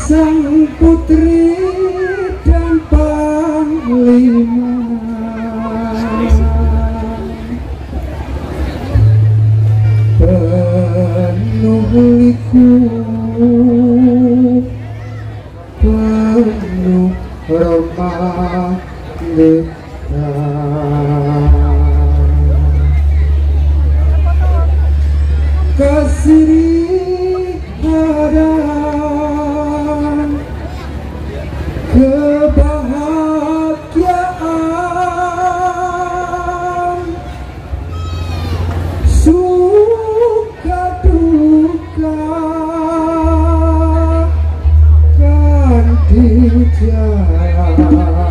Sang putri dan panglima, penuh liku, penuh romantika. Kasih ada kebahagiaan, suka duka kan dijalaninya.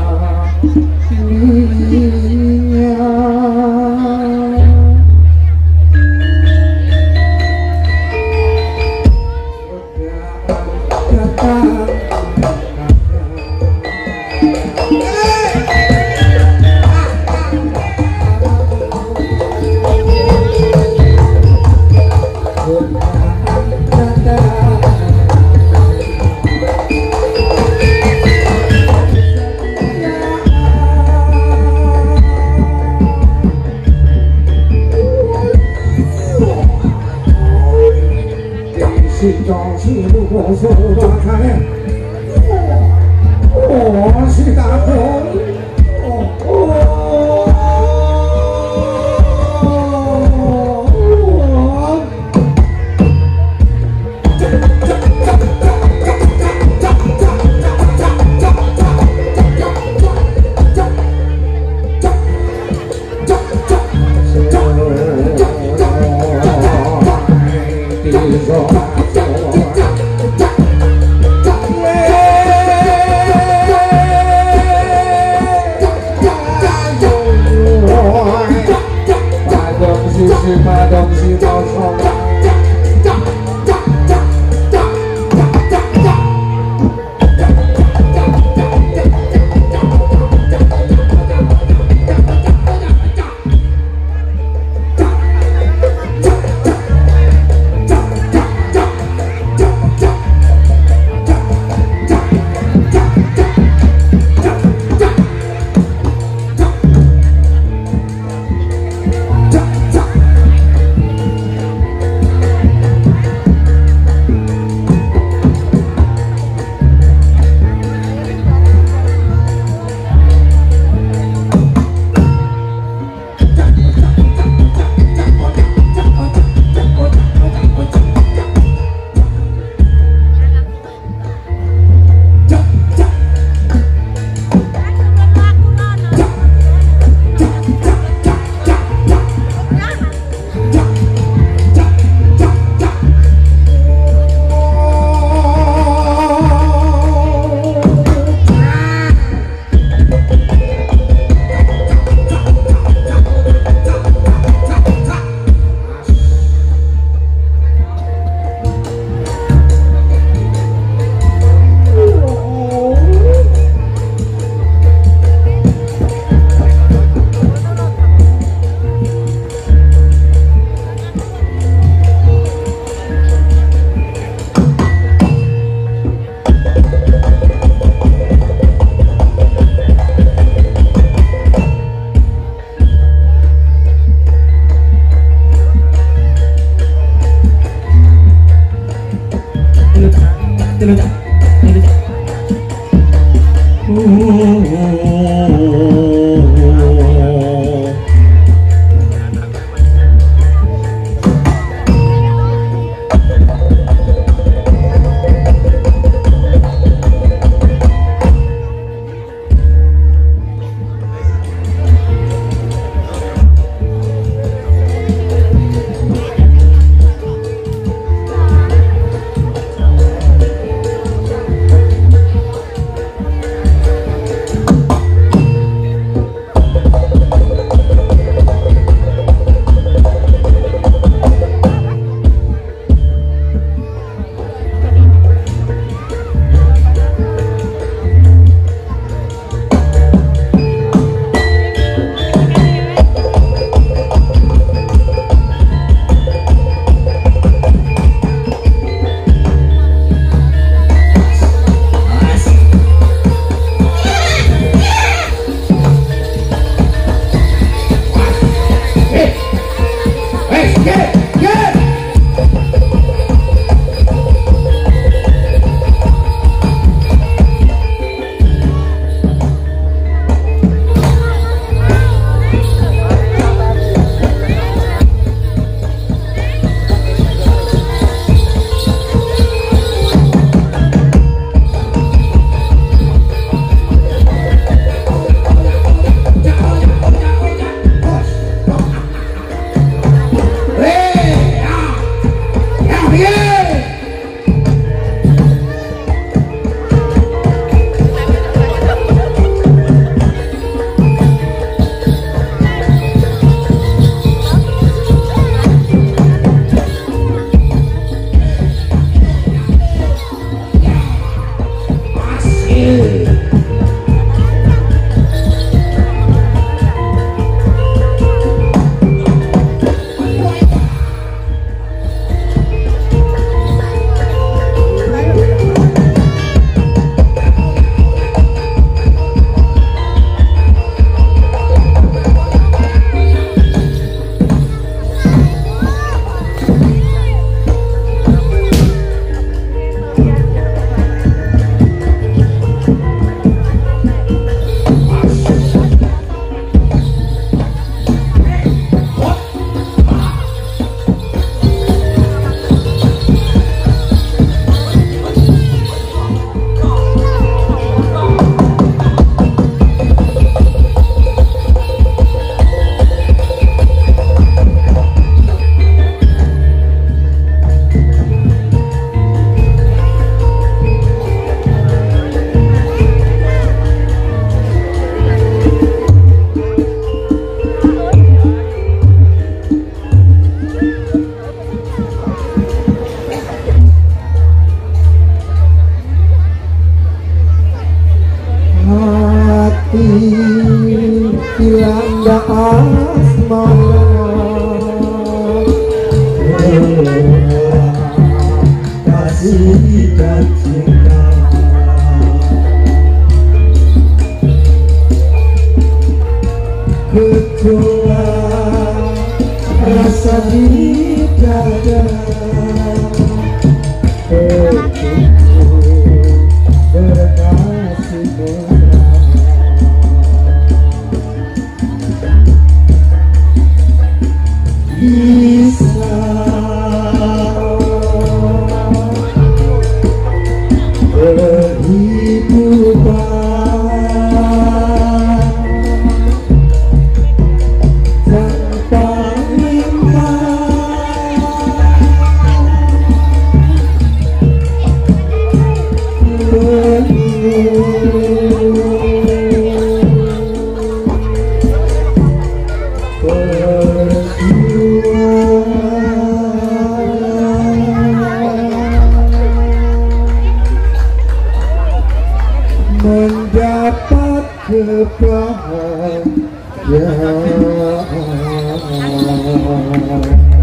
Berjuang rasa di dada, berkasih benar. Islam berhidupan mendapat kebahagiaan.